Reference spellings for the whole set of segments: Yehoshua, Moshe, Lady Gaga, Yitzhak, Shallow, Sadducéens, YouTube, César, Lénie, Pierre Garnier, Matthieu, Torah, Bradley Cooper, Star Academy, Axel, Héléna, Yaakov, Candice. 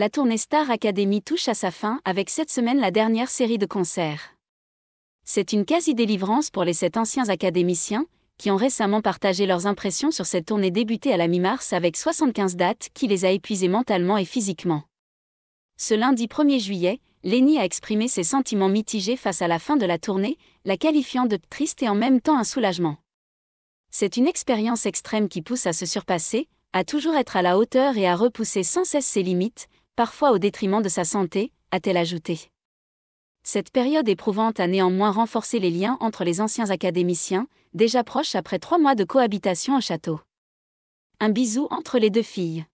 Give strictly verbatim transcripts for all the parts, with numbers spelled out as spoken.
La tournée Star Academy touche à sa fin avec cette semaine la dernière série de concerts. C'est une quasi-délivrance pour les sept anciens académiciens, qui ont récemment partagé leurs impressions sur cette tournée débutée à la mi-mars avec soixante-quinze dates qui les a épuisés mentalement et physiquement. Ce lundi premier juillet, Lénie a exprimé ses sentiments mitigés face à la fin de la tournée, la qualifiant de « triste » et en même temps un soulagement. C'est une expérience extrême qui pousse à se surpasser, à toujours être à la hauteur et à repousser sans cesse ses limites, parfois au détriment de sa santé, a-t-elle ajouté. Cette période éprouvante a néanmoins renforcé les liens entre les anciens académiciens, déjà proches après trois mois de cohabitation au château. Un bisou entre les deux filles.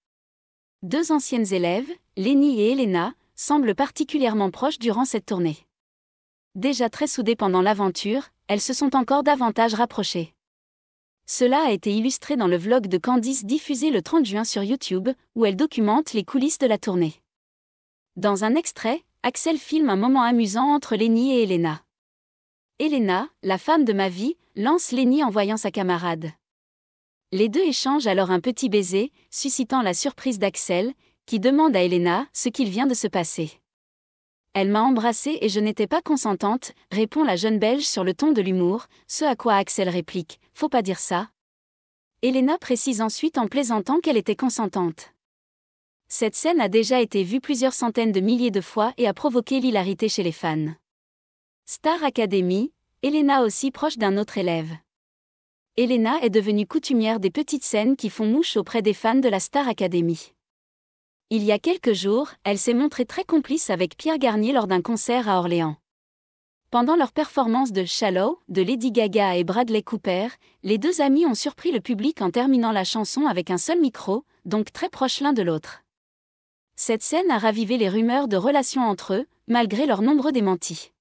Deux anciennes élèves, Lénie et Héléna, semblent particulièrement proches durant cette tournée. Déjà très soudées pendant l'aventure, elles se sont encore davantage rapprochées. Cela a été illustré dans le vlog de Candice diffusé le trente juin sur YouTube, où elle documente les coulisses de la tournée. Dans un extrait, Axel filme un moment amusant entre Lénie et Héléna. Héléna, la femme de ma vie, lance Lénie en voyant sa camarade. Les deux échangent alors un petit baiser, suscitant la surprise d'Axel, qui demande à Héléna ce qu'il vient de se passer. Elle m'a embrassée et je n'étais pas consentante, répond la jeune Belge sur le ton de l'humour, ce à quoi Axel réplique, faut pas dire ça. Héléna précise ensuite en plaisantant qu'elle était consentante. Cette scène a déjà été vue plusieurs centaines de milliers de fois et a provoqué l'hilarité chez les fans. Star Academy, Héléna aussi proche d'un autre élève. Héléna est devenue coutumière des petites scènes qui font mouche auprès des fans de la Star Academy. Il y a quelques jours, elle s'est montrée très complice avec Pierre Garnier lors d'un concert à Orléans. Pendant leur performance de « Shallow » de Lady Gaga et Bradley Cooper, les deux amis ont surpris le public en terminant la chanson avec un seul micro, donc très proches l'un de l'autre. Cette scène a ravivé les rumeurs de relations entre eux, malgré leurs nombreux démentis.